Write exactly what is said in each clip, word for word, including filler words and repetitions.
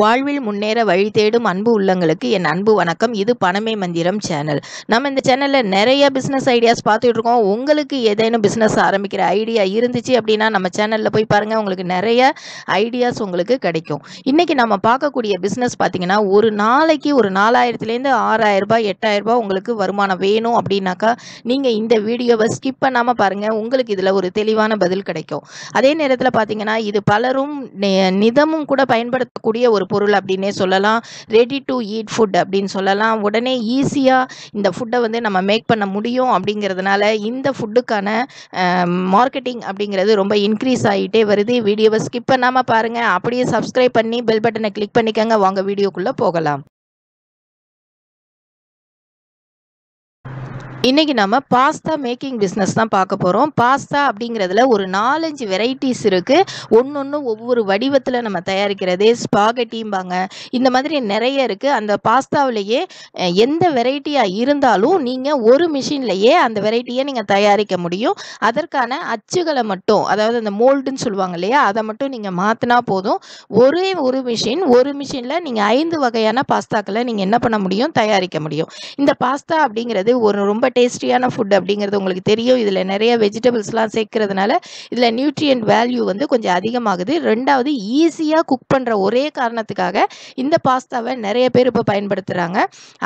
வாழ்வில் முன்னேற வழி தேடும் அன்பு உள்ளங்களுக்கு என் அன்பு வணக்கம். இது பணமே மந்திரம் சேனல். நம்ம இந்த சேனலில் நிறைய பிஸ்னஸ் ஐடியாஸ் பார்த்துட்டு இருக்கோம். உங்களுக்கு ஏதேனும் பிஸ்னஸ் ஆரம்பிக்கிற ஐடியா இருந்துச்சு அப்படின்னா நம்ம சேனலில் போய் பாருங்கள். உங்களுக்கு நிறைய ஐடியாஸ் உங்களுக்கு கிடைக்கும். இன்றைக்கி நம்ம பார்க்கக்கூடிய பிஸ்னஸ் பார்த்திங்கன்னா, ஒரு நாளைக்கு ஒரு நாலாயிரத்துலேருந்து ஆறாயிரம் ரூபாய் எட்டாயிரம் ரூபாய் உங்களுக்கு வருமானம் வேணும் அப்படின்னாக்கா நீங்கள் இந்த வீடியோவை ஸ்கிப் பண்ணாமல் பாருங்கள். உங்களுக்கு இதில் ஒரு தெளிவான பதில் கிடைக்கும். அதே நேரத்தில் பார்த்திங்கன்னா, இது பலரும் நிதமும் கூட பயன்படுத்தக்கூடிய ஒரு பொருள் அப்படின்னே சொல்லலாம். ரெடி டு ஈட் ஃபுட் அப்படின்னு சொல்லலாம். உடனே ஈஸியாக இந்த ஃபுட்டை வந்து நம்ம மேக் பண்ண முடியும். அப்படிங்கிறதுனால இந்த ஃபுட்டுக்கான மார்க்கெட்டிங் அப்படிங்கிறது ரொம்ப இன்க்ரீஸ் ஆகிட்டே வருது. வீடியோவை ஸ்கிப் பண்ணாமல் பாருங்கள். அப்படியே சப்ஸ்கிரைப் பண்ணி பெல் பட்டனை கிளிக் பண்ணிக்கோங்க. வாங்க வீடியோக்குள்ளே போகலாம். இன்றைக்கி நம்ம பாஸ்தா மேக்கிங் பிஸ்னஸ் தான் பார்க்க போகிறோம். பாஸ்தா அப்படிங்கிறதுல ஒரு நாலஞ்சு வெரைட்டிஸ் இருக்குது. ஒன்று ஒன்று ஒவ்வொரு வடிவத்தில் நம்ம தயாரிக்கிறதே ஸ்பாகெட்டிம்பாங்க. இந்த மாதிரி நிறைய இருக்குது. அந்த பாஸ்தாவிலேயே எந்த வெரைட்டியாக இருந்தாலும் நீங்கள் ஒரு மிஷின்லையே அந்த வெரைட்டியை நீங்கள் தயாரிக்க முடியும். அதற்கான அச்சுகளை மட்டும், அதாவது அந்த மோல்டுன்னு சொல்லுவாங்க இல்லையா, அதை மட்டும் நீங்கள் மாற்றினா போதும். ஒரே ஒரு மிஷின் ஒரு மிஷினில் நீங்கள் ஐந்து வகையான பாஸ்தாக்களை நீங்கள் என்ன பண்ண முடியும், தயாரிக்க முடியும். இந்த பாஸ்தா அப்படிங்கிறது ஒரு ரொம்ப டேஸ்டியான ஃபுட் அப்படிங்கிறது உங்களுக்கு தெரியும். இதில் நிறைய வெஜிடபிள்ஸ்லாம் சேர்க்கறதுனால இதில் நியூட்ரியன்ட் வேல்யூ வந்து கொஞ்சம் அதிகமாகுது. ரெண்டாவது, ஈஸியாக குக் பண்ணுற ஒரே காரணத்துக்காக இந்த பாஸ்தாவை நிறைய பேர் இப்போ பயன்படுத்துகிறாங்க.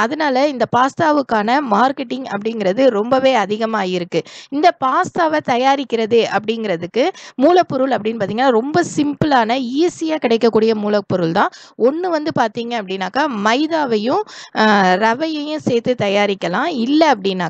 அதனால இந்த பாஸ்தாவுக்கான மார்க்கெட்டிங் அப்படிங்கிறது ரொம்பவே அதிகமாக இருக்குது. இந்த பாஸ்தாவை தயாரிக்கிறது அப்படிங்கிறதுக்கு மூலப்பொருள் அப்படின்னு பார்த்தீங்கன்னா ரொம்ப சிம்பிளான ஈஸியாக கிடைக்கக்கூடிய மூலப்பொருள் தான். ஒன்று வந்து பார்த்தீங்க அப்படின்னாக்கா மைதாவையும் ரவையையும் சேர்த்து தயாரிக்கலாம். இல்லை அப்படின்னா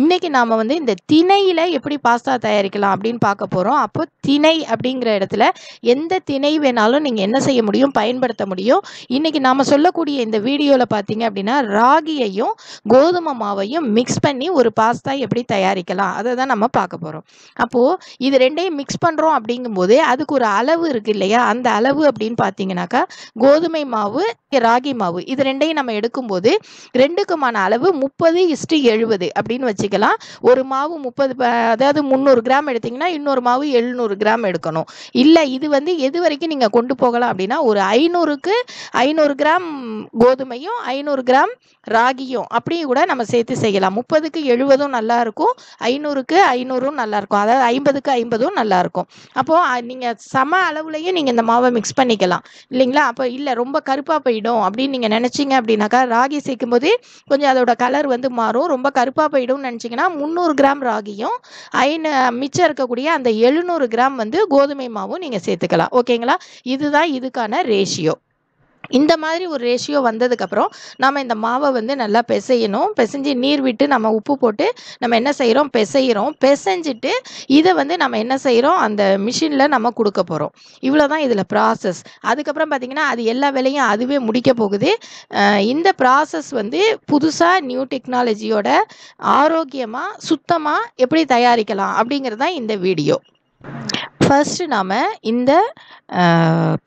இன்னைக்கு நாம வந்து இந்த திணையில எப்படி பாஸ்தா தயாரிக்கலாம் அப்படின்னு பார்க்க போறோம். அப்போ திணை அப்படிங்கிற இடத்துல எந்த திணை வேணாலும் நீங்க என்ன செய்ய முடியும், பயன்படுத்த முடியும். இன்னைக்கு நாம சொல்லக்கூடிய இந்த வீடியோல பாத்தீங்க அப்படின்னா ராகியையும் கோதுமை மாவையும் மிக்ஸ் பண்ணி ஒரு பாஸ்தா எப்படி தயாரிக்கலாம் அதை தான் நம்ம பார்க்க போறோம். அப்போ இது ரெண்டையும் மிக்ஸ் பண்றோம் அப்படிங்கும் போது அதுக்கு ஒரு அளவு இருக்கு இல்லையா. அந்த அளவு அப்படின்னு பாத்தீங்கன்னாக்கா கோதுமை மாவு ராகி மாவு இது ரெண்டையும் நம்ம எடுக்கும்போது ரெண்டுக்குமான அளவு முப்பது இஸ்டு எழுபது அப்படின்னு வச்சுக்கலாம். ஒரு மாவு முப்பது, அதாவது முந்நூறு கிராம் எடுத்தீங்கன்னா இன்னொரு மாவு எழுநூறு கிராம் எடுக்கணும். இல்லை இது வந்து எது வரைக்கும் நீங்கள் கொண்டு போகலாம் அப்படின்னா ஒரு ஐநூறுக்கு ஐநூறு கிராம் கோதுமையும் ஐநூறு கிராம் ராகியும் அப்படியும் கூட நம்ம சேர்த்து செய்யலாம். முப்பதுக்கு எழுபதும் நல்லாயிருக்கும், ஐநூறுக்கு ஐநூறும் நல்லாயிருக்கும், அதாவது ஐம்பதுக்கு ஐம்பதும் நல்லாயிருக்கும். அப்போது நீங்கள் சம அளவுலையும் நீங்கள் இந்த மாவை மிக்ஸ் பண்ணிக்கலாம் இல்லைங்களா. அப்போ இல்லை ரொம்ப கருப்பாக போயிடும் அப்படின்னு நீங்கள் நினச்சிங்க அப்படின்னாக்கா ராகி சேர்க்கும் போது கொஞ்சம் அதோட கலர் வந்து மாறும். ரொம்ப கருப்பாக போயிடும் நினைச்சீங்கன்னா முந்நூறு கிராம் ராகியும் ஐநூ மிச்சம் இருக்கக்கூடிய அந்த எழுநூறு கிராம் வந்து கோதுமை மாவும் நீங்க சேர்த்துக்கலாம். ஓகேங்களா, இதுதான் இதுக்கான ரேஷியோ. இந்த மாதிரி ஒரு ரேஷியோ வந்ததுக்கப்புறம் நம்ம இந்த மாவை வந்து நல்லா பிசையணும். பிசைஞ்சு நீர் விட்டு நம்ம உப்பு போட்டு நம்ம என்ன செய்கிறோம், பிசைகிறோம். பிசைஞ்சிட்டு இதை வந்து நம்ம என்ன செய்கிறோம், அந்த மிஷினில் நம்ம கொடுக்க போகிறோம். இவ்வளோ தான் இதில் ப்ராசஸ். அதுக்கப்புறம் பார்த்திங்கன்னா அது எல்லா வேலையும் அதுவே முடிக்க போகுது. இந்த ப்ராசஸ் வந்து புதுசாக நியூ டெக்னாலஜியோட ஆரோக்கியமாக சுத்தமாக எப்படி தயாரிக்கலாம் அப்படிங்கிறது தான் இந்த வீடியோ. ஃபர்ஸ்ட் நாம் இந்த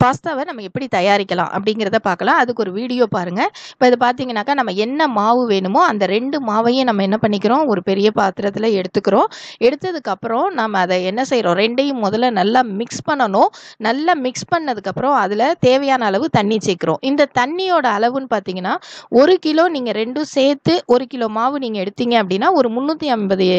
பாஸ்தாவை நம்ம எப்படி தயாரிக்கலாம் அப்படிங்கிறத பார்க்கலாம். அதுக்கு ஒரு வீடியோ பாருங்கள். இப்போ இது பார்த்தீங்கன்னாக்கா நம்ம என்ன மாவு வேணுமோ அந்த ரெண்டு மாவையும் நம்ம என்ன பண்ணிக்கிறோம், ஒரு பெரிய பாத்திரத்தில் எடுத்துக்கிறோம். எடுத்ததுக்கப்புறம் நம்ம அதை என்ன செய்கிறோம், ரெண்டையும் முதல்ல நல்லா மிக்ஸ் பண்ணணும். நல்லா மிக்ஸ் பண்ணதுக்கப்புறம் அதில் தேவையான அளவு தண்ணி சேர்க்குறோம். இந்த தண்ணியோட அளவுன்னு பார்த்தீங்கன்னா ஒரு கிலோ நீங்கள் ரெண்டும் சேர்த்து ஒரு கிலோ மாவு நீங்கள் எடுத்தீங்க அப்படின்னா ஒரு முந்நூற்றி ஐம்பது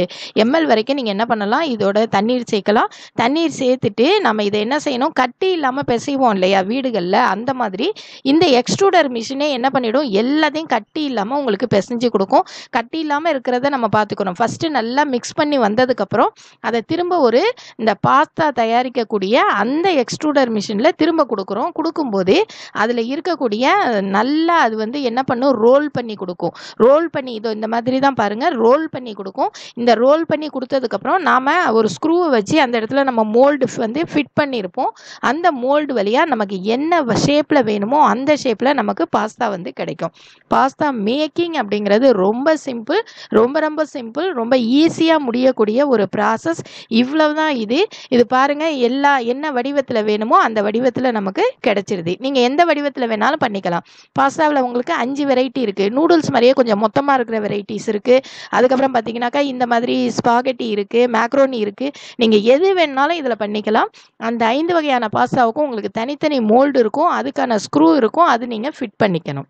எம்எல் வரைக்கும் நீங்கள் என்ன பண்ணலாம், இதோட தண்ணீர் சேர்க்கலாம். தண்ணீர் சேர்த்துட்டு நம்ம இதை என்ன செய்யணும், கட்டி இல்லாமல் பிசைவோம் இல்லையா வீடுகளில், அந்த மாதிரி இந்த எக்ஸ்ட்ரூடர் மிஷினே என்ன பண்ணிடும், எல்லாத்தையும் கட்டி இல்லாமல் உங்களுக்கு பிசைஞ்சு கொடுக்கும். கட்டி இல்லாமல் இருக்கிறத நம்ம பார்த்துக்கணும். ஃபஸ்ட்டு நல்லா மிக்ஸ் பண்ணி வந்ததுக்கப்புறம் அதை திரும்ப ஒரு இந்த பாஸ்தா தயாரிக்கக்கூடிய அந்த எக்ஸ்ட்ரூடர் மிஷினில் திரும்ப கொடுக்குறோம். கொடுக்கும்போது அதில் இருக்கக்கூடிய நல்லா அது வந்து என்ன பண்ணும், ரோல் பண்ணி கொடுக்கும். ரோல் பண்ணி இதோ இந்த மாதிரி தான் பாருங்கள், ரோல் பண்ணி கொடுக்கும். இந்த ரோல் பண்ணி கொடுத்ததுக்கப்புறம் நாம் ஒரு ஸ்க்ரூவை வச்சு அந்த இடத்துல நம்ம மோல்டு வந்து ஃபிட் பண்ணியிருப்போம். அந்த மோல்டு வழியாக நமக்கு என்ன ஷேப்பில் வேணுமோ அந்த ஷேப்பில் நமக்கு பாஸ்தா வந்து கிடைக்கும். பாஸ்தா மேக்கிங் அப்படிங்கிறது ரொம்ப சிம்பிள், ரொம்ப ரொம்ப சிம்பிள், ரொம்ப ஈஸியாக முடியக்கூடிய ஒரு ப்ராசஸ். இவ்வளவு தான் இது. இது பாருங்கள், எல்லா என்ன வடிவத்தில் வேணுமோ அந்த வடிவத்தில் நமக்கு கிடைச்சிருது. நீங்கள் எந்த வடிவத்தில் வேணாலும் பண்ணிக்கலாம். பாஸ்தாவில் உங்களுக்கு அஞ்சு வெரைட்டி இருக்குது. நூடுல்ஸ் மாதிரியே கொஞ்சம் மொத்தமாக இருக்கிற வெரைட்டிஸ் இருக்குது. அதுக்கப்புறம் பார்த்தீங்கன்னாக்கா இந்த மாதிரி ஸ்பாகெட்டி இருக்குது, மேக்ரோனி இருக்குது. நீங்கள் எது வேணுனாலும் இதில் பண்ணி பண்ணிக்கலாம். அந்த ஐந்து வகையான பாஸ்தாவுக்கும் உங்களுக்கு தனித்தனி மோல்டு இருக்கும், அதுக்கான ஸ்க்ரூ இருக்கும், அது நீங்கள் ஃபிட் பண்ணிக்கணும்.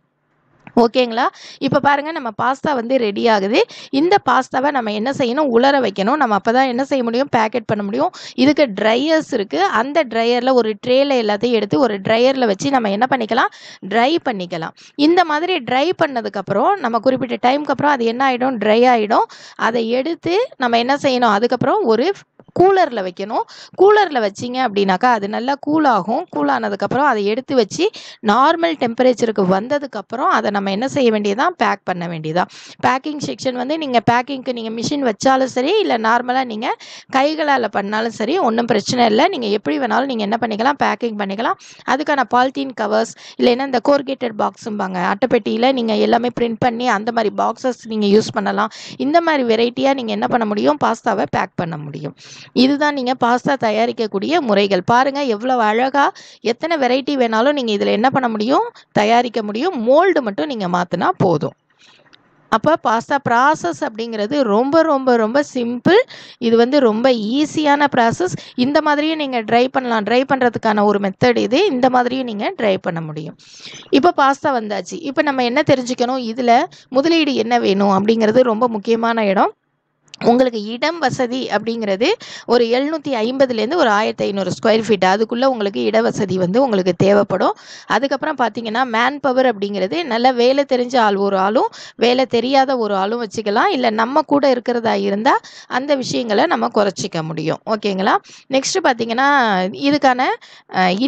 ஓகேங்களா? இப்போ பாருங்கள், நம்ம பாஸ்தா வந்து ரெடி ஆகுது. இந்த பாஸ்தாவை நம்ம என்ன செய்யணும், உலர வைக்கணும். நம்ம அப்போ தான் என்ன செய்ய முடியும், பேக்கெட் பண்ண முடியும். இதுக்கு ட்ரையர்ஸ் இருக்குது. அந்த ட்ரையரில் ஒரு ட்ரேயில் எல்லாத்தையும் எடுத்து ஒரு ட்ரையரில் வச்சு நம்ம என்ன பண்ணிக்கலாம், ட்ரை பண்ணிக்கலாம். இந்த மாதிரி ட்ரை பண்ணதுக்கப்புறம் நம்ம குறிப்பிட்ட டைமுக்கு அப்புறம் அது என்ன ஆகிடும், ட்ரை ஆகிடும். அதை எடுத்து நம்ம என்ன செய்யணும், அதுக்கப்புறம் ஒரு கூலரில் வைக்கணும். கூலரில் வச்சிங்க அப்படின்னாக்கா அது நல்லா கூலாகும். கூலானதுக்கப்புறம் அதை எடுத்து வச்சு நார்மல் டெம்பரேச்சருக்கு வந்ததுக்கப்புறம் அதை நம்ம என்ன செய்ய வேண்டியதான், பேக் பண்ண வேண்டியதான். பேக்கிங் செக்ஷன் வந்து நீங்கள் பேக்கிங்க்கு நீங்கள் மிஷின் வச்சாலும் சரி, இல்லை நார்மலாக நீங்கள் கைகளால் பண்ணாலும் சரி, ஒன்றும் பிரச்சனை இல்லை. நீங்கள் எப்படி வேணாலும் நீங்கள் என்ன பண்ணிக்கலாம், பேக்கிங் பண்ணிக்கலாம். அதுக்கான பாலித்தீன் கவர்ஸ் இல்லைன்னா இந்த கோர்கேட்டட் பாக்ஸும்பாங்க, அட்டைப்பெட்டியில் நீங்கள் எல்லாமே பிரிண்ட் பண்ணி அந்த மாதிரி பாக்ஸஸ் நீங்கள் யூஸ் பண்ணலாம். இந்த மாதிரி வெரைட்டியாக நீங்கள் என்ன பண்ண முடியும், பாஸ்தாவை பேக் பண்ண முடியும். இதுதான் நீங்கள் பாஸ்தா தயாரிக்கக்கூடிய முறைகள். பாருங்கள் எவ்வளோ அழகாக, எத்தனை வெரைட்டி வேணாலும் நீங்கள் இதில் என்ன பண்ண முடியும், தயாரிக்க முடியும். மோல்டு மட்டும் நீங்கள் மாற்றினா போதும். அப்போ பாஸ்தா ப்ராசஸ் அப்படிங்கிறது ரொம்ப ரொம்ப ரொம்ப சிம்பிள். இது வந்து ரொம்ப ஈஸியான ப்ராசஸ். இந்த மாதிரியும் நீங்கள் ட்ரை பண்ணலாம். ட்ரை பண்ணுறதுக்கான ஒரு மெத்தட் இது. இந்த மாதிரியும் நீங்கள் ட்ரை பண்ண முடியும். இப்போ பாஸ்தா வந்தாச்சு. இப்போ நம்ம என்ன தெரிஞ்சுக்கணும், இதில் முதலீடு என்ன வேணும் அப்படிங்கிறது ரொம்ப முக்கியமான இடம். உங்களுக்கு இடம் வசதி அப்படிங்கிறது ஒரு எழுநூற்றி ஐம்பதுலேருந்து ஒரு ஆயிரத்தி ஐநூறு ஸ்கொயர் ஃபீட் அதுக்குள்ளே உங்களுக்கு இட வசதி வந்து உங்களுக்கு தேவைப்படும். அதுக்கப்புறம் பார்த்தீங்கன்னா மேன் பவர் அப்படிங்கிறது நல்லா வேலை தெரிஞ்ச ஆள் ஒரு ஆளும் வேலை தெரியாத ஒரு ஆளும் வச்சுக்கலாம். இல்லை நம்ம கூட இருக்கிறதா இருந்தால் அந்த விஷயங்களை நம்ம குறைச்சிக்க முடியும். ஓகேங்களா? நெக்ஸ்ட்டு பார்த்தீங்கன்னா இதுக்கான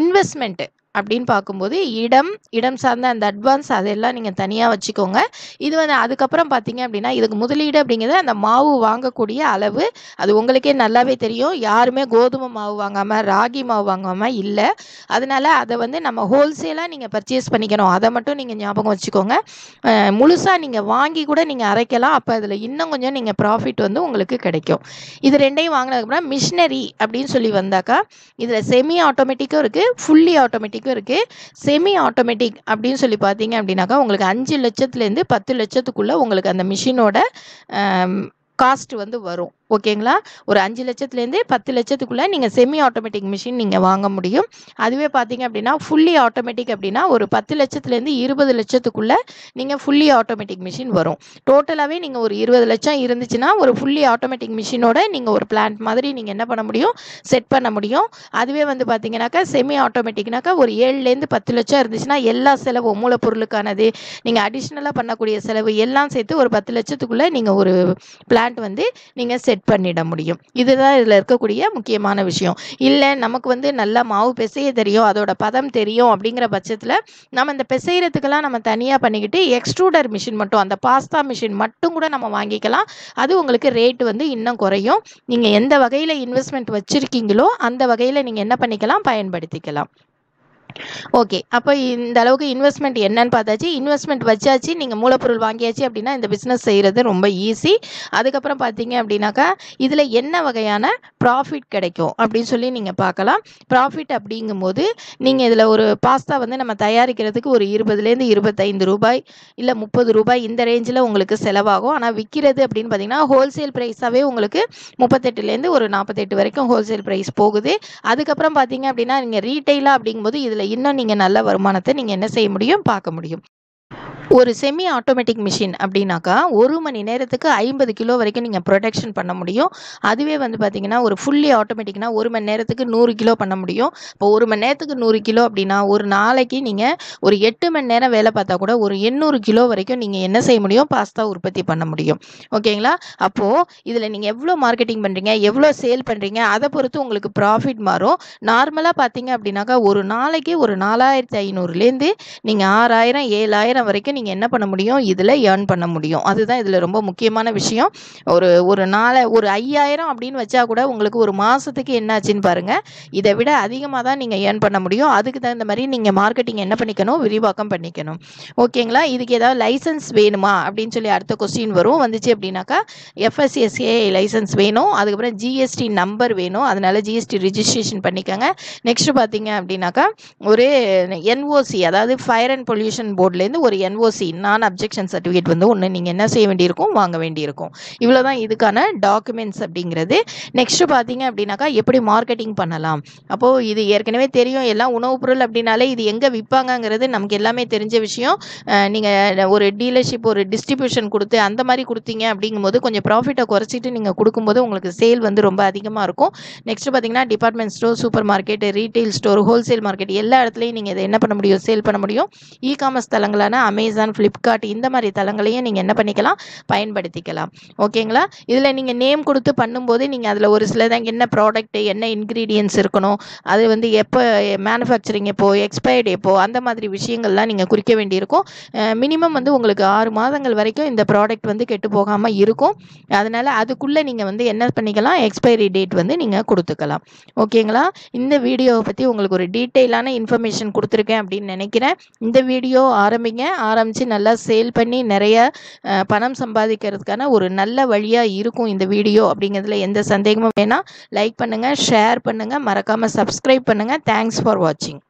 இன்வெஸ்ட்மெண்ட்டு அப்படின்னு பார்க்கும்போது இடம் இடம் சார்ந்த அந்த அட்வான்ஸ் அதெல்லாம் நீங்கள் தனியாக வச்சுக்கோங்க. இது வந்து அதுக்கப்புறம் பார்த்தீங்க அப்படின்னா இதுக்கு முதலீடு அப்படிங்கிறது அந்த மாவு வாங்கக்கூடிய அளவு. அது உங்களுக்கே நல்லாவே தெரியும், யாருமே கோதுமை மாவு வாங்காமல் ராகி மாவு வாங்காமல் இல்லை. அதனால் அதை வந்து நம்ம ஹோல்சேலாக நீங்கள் பர்ச்சேஸ் பண்ணிக்கணும். அதை மட்டும் நீங்கள் ஞாபகம் வச்சுக்கோங்க. முழுசாக நீங்கள் வாங்கி கூட நீங்கள் அரைக்கலாம். அப்போ அதில் இன்னும் கொஞ்சம் நீங்கள் ப்ராஃபிட் வந்து உங்களுக்கு கிடைக்கும். இது ரெண்டையும் வாங்கினதுக்கப்புறம் மிஷினரி அப்படின்னு சொல்லி வந்தாக்கா இதில் செமி ஆட்டோமேட்டிக்கும் இருக்குது, ஃபுல்லி ஆட்டோமேட்டிக் இருக்கு. செமி ஆட்டோமேட்டிக் அப்படின்னு சொல்லி பாத்தீங்க அப்படின்னாக்கா உங்களுக்கு அஞ்சு லட்சத்துல இருந்து பத்து லட்சத்துக்குள்ள உங்களுக்கு அந்த மிஷினோட காஸ்ட் வந்து வரும். ஓகேங்களா? ஒரு அஞ்சு லட்சத்துலேருந்து பத்து லட்சத்துக்குள்ளே நீங்கள் செமி ஆட்டோமேட்டிக் மிஷின் நீங்கள் வாங்க முடியும். அதுவே பார்த்தீங்க அப்படின்னா ஃபுல்லி ஆட்டோமேட்டிக் அப்படின்னா ஒரு பத்து லட்சத்துலேருந்து இருபது லட்சத்துக்குள்ளே நீங்கள் ஃபுல்லி ஆட்டோமேட்டிக் மிஷின் வரும். டோட்டலாகவே நீங்கள் ஒரு இருபது லட்சம் இருந்துச்சுன்னா ஒரு ஃபுல்லி ஆட்டோமேட்டிக் மிஷினோட நீங்கள் ஒரு பிளான்ட் மாதிரி நீங்கள் என்ன பண்ண முடியும், செட் பண்ண முடியும். அதுவே வந்து பார்த்தீங்கன்னாக்கா செமி ஆட்டோமேட்டிக்னாக்கா ஒரு ஏழுலேருந்து பத்து லட்சம் இருந்துச்சுன்னா எல்லா செலவும் மூலப்பொருளுக்கானது நீங்கள் அடிஷ்னலாக பண்ணக்கூடிய செலவு எல்லாம் சேர்த்து ஒரு பத்து லட்சத்துக்குள்ளே நீங்கள் ஒரு பிளான்ட் வந்து நீங்கள் செட் பண்ணிட முடியும். இதுதான் இதில் இருக்கக்கூடிய முக்கியமான விஷயம். இல்லை நமக்கு வந்து நல்லா மாவு பிசைய தெரியும், அதோட பதம் தெரியும் அப்படிங்கிற பட்சத்தில் நம்ம இந்த பிசைகிறதுக்கெல்லாம் நம்ம தனியாக பண்ணிக்கிட்டு எக்ஸ்ட்ரூடர் மிஷின் மட்டும், அந்த பாஸ்தா மிஷின் மட்டும் கூட நம்ம வாங்கிக்கலாம். அது உங்களுக்கு ரேட்டு வந்து இன்னும் குறையும். நீங்கள் எந்த வகையில் இன்வெஸ்ட்மெண்ட் வச்சுருக்கீங்களோ அந்த வகையில் நீங்கள் என்ன பண்ணிக்கலாம், பயன்படுத்திக்கலாம். ஓகே, அப்போ இந்த அளவுக்கு இன்வெஸ்ட்மெண்ட் என்னன்னு பார்த்தாச்சு. இன்வெஸ்ட்மெண்ட் வச்சாச்சு, நீங்கள் மூலப்பொருள் வாங்கியாச்சு அப்படின்னா இந்த பிஸ்னஸ் செய்கிறது ரொம்ப ஈஸி. அதுக்கப்புறம் பார்த்தீங்க அப்படின்னாக்கா இதில் என்ன வகையான ப்ராஃபிட் கிடைக்கும் அப்படின்னு சொல்லி நீங்கள் பார்க்கலாம். ப்ராஃபிட் அப்படிங்கும்போது நீங்கள் இதில் ஒரு பாஸ்தா வந்து நம்ம தயாரிக்கிறதுக்கு ஒரு இருபதுலேருந்து இருபத்தைந்து ரூபாய் இல்லை முப்பது ரூபாய் இந்த ரேஞ்சில் உங்களுக்கு செலவாகும். ஆனால் விற்கிறது அப்படின்னு பார்த்தீங்கன்னா ஹோல்சேல் ப்ரைஸாகவே உங்களுக்கு முப்பத்தெட்டுலேருந்து ஒரு நாற்பத்தெட்டு வரைக்கும் ஹோல்சேல் ப்ரைஸ் போகுது. அதுக்கப்புறம் பார்த்தீங்க அப்படின்னா நீங்கள் ரீட்டெயிலாக அப்படிங்கும்போது இதில் இன்னும் நீங்கள் நல்ல வருமானத்தை நீங்கள் என்ன செய்ய முடியும், பார்க்க முடியும். ஒரு செமி ஆட்டோமேட்டிக் மிஷின் அப்படின்னாக்கா ஒரு மணி நேரத்துக்கு ஐம்பது கிலோ வரைக்கும் நீங்கள் ப்ரொடக்ஷன் பண்ண முடியும். அதுவே வந்து பார்த்தீங்கன்னா ஒரு ஃபுல்லி ஆட்டோமேட்டிக்னா ஒரு மணி நேரத்துக்கு நூறு கிலோ பண்ண முடியும். இப்போ ஒரு மணி நேரத்துக்கு நூறு கிலோ அப்படின்னா ஒரு நாளைக்கு நீங்கள் ஒரு எட்டு மணி நேரம் வேலை பார்த்தா கூட ஒரு எண்ணூறு கிலோ வரைக்கும் நீங்கள் என்ன செய்ய முடியும், பாஸ்தா உற்பத்தி பண்ண முடியும். ஓகேங்களா? அப்போது இதில் நீங்கள் எவ்வளோ மார்க்கெட்டிங் பண்ணுறீங்க, எவ்வளோ சேல் பண்ணுறீங்க, அதை பொறுத்து உங்களுக்கு ப்ராஃபிட் மாறும். நார்மலாக பார்த்தீங்க அப்படின்னாக்கா ஒரு நாளைக்கு ஒரு நாலாயிரத்தி ஐநூறுலேருந்து நீங்கள் ஆறாயிரம் ஏழாயிரம் வரைக்கும் நீங்கள் என்ன பண்ண முடியும், இதில் ஏர்ன் பண்ண முடியும். அதுதான் இதில் ரொம்ப முக்கியமான விஷயம். ஒரு ஒரு நாளை ஒரு ஐயாயிரம் அப்படின்னு வச்சா கூட உங்களுக்கு ஒரு மாதத்துக்கு என்ன ஆச்சுன்னு பாருங்கள். இதை விட அதிகமாக தான் நீங்கள் ஏர்ன் பண்ண முடியும். அதுக்கு தகுந்த மாதிரி நீங்கள் மார்க்கெட்டிங் என்ன பண்ணிக்கணும், விரிவாக்கம் பண்ணிக்கணும். ஓகேங்களா? இதுக்கு ஏதாவது லைசன்ஸ் வேணுமா அப்படின்னு சொல்லி அடுத்த கொஸ்டின் வரும். வந்துச்சு அப்படின்னாக்கா எஃப்எஸ்எஸ்ஏ லைசன்ஸ் வேணும். அதுக்கப்புறம் ஜிஎஸ்டி நம்பர் வேணும். அதனால ஜிஎஸ்டி ரிஜிஸ்ட்ரேஷன் பண்ணிக்கோங்க. நெக்ஸ்ட் பார்த்தீங்க அப்படின்னாக்கா ஒரு என்ஓசி, அதாவது ஃபயர் அண்ட் பொல்யூஷன் போர்ட்லேருந்து ஒரு N O N O C, non-objection certificate வந்து ஒண்ணு நீங்க என்ன செய்ய வேண்டியிருக்கும் வாங்க வேண்டியிருக்கும். இவ்வளவுதான் இதுக்கான டாக்குமெண்ட்ஸ் அப்படிங்கிறது. நெக்ஸ்ட் பாத்தீங்க அப்படினாக்கா எப்படி மார்க்கெட்டிங் பண்ணலாம். அப்போ இது ஏற்கனவே தெரியும் எல்லாம் உணவு பொருள் அப்படினாலே இது எங்க விற்பாங்கங்கிறது நமக்கு எல்லாமே தெரிஞ்ச விஷயம். நீங்க ஒரு டீலர்ஷிப் ஒரு டிஸ்ட்ரிபியூஷன் கொடுத்து அந்த மாதிரி கொடுத்தீங்க அப்படிங்கும்போது கொஞ்சம் ப்ராஃபிட்டை குறைச்சிட்டு நீங்க கொடுக்கும்போது உங்களுக்கு சேல் வந்து ரொம்ப அதிகமா இருக்கும். நெக்ஸ்ட் பாத்தீங்கன்னா department store, super market, retail store, wholesale market எல்லா இடத்துலையும் நீங்க இதை என்ன பண்ண முடியும் சேல் பண்ண முடியும். இ காமர்ஸ் தளங்களான அமேசான், ஃபிளிப்கார்ட் இந்த மாதிரி தளங்களையும் நீங்க என்ன பண்ணிக்கலாம் பயன்படுத்திக்கலாம். ஓகேங்களா? இதுல நீங்க நேம் கொடுத்து பண்ணும்போது நீங்க அதுல ஒரு சிலதான் என்ன ப்ராடக்ட் என்ன இன்கிரீடியன்ஸ் இருக்கணும், அது வந்து எப்போ மேனுஃபேக்சரிங் எப்போ எக்ஸ்பயர்டு எப்போ அந்த மாதிரி விஷயங்கள்லாம் நீங்க குறிக்க வேண்டியிருக்கும். மினிமம் வந்து உங்களுக்கு ஆறு மாதங்கள் வரைக்கும் இந்த ப்ராடக்ட் வந்து கெட்டு போகாமல் இருக்கும். அதனால் அதுக்குள்ளே நீங்கள் வந்து என்ன பண்ணிக்கலாம் எக்ஸ்பைரி டேட் வந்து நீங்கள் கொடுத்துக்கலாம். ஓகேங்களா? இந்த வீடியோவை பற்றி உங்களுக்கு ஒரு டீட்டெயிலான இன்ஃபர்மேஷன் கொடுத்துருக்கேன் அப்படின்னு நினைக்கிறேன். இந்த வீடியோ ஆரம்பிங்க, ஆரம்பித்து நல்லா சேல் பண்ணி நிறைய பணம் சம்பாதிக்கிறதுக்கான ஒரு நல்ல வழியாக இருக்கும் இந்த வீடியோ அப்படிங்கிறதுல எந்த சந்தேகமும் வேணால். லைக் பண்ணுங்கள், ஷேர் பண்ணுங்கள், மறக்காமல் சப்ஸ்கிரைப் பண்ணுங்கள். தேங்க்ஸ் ஃபார் வாட்சிங்.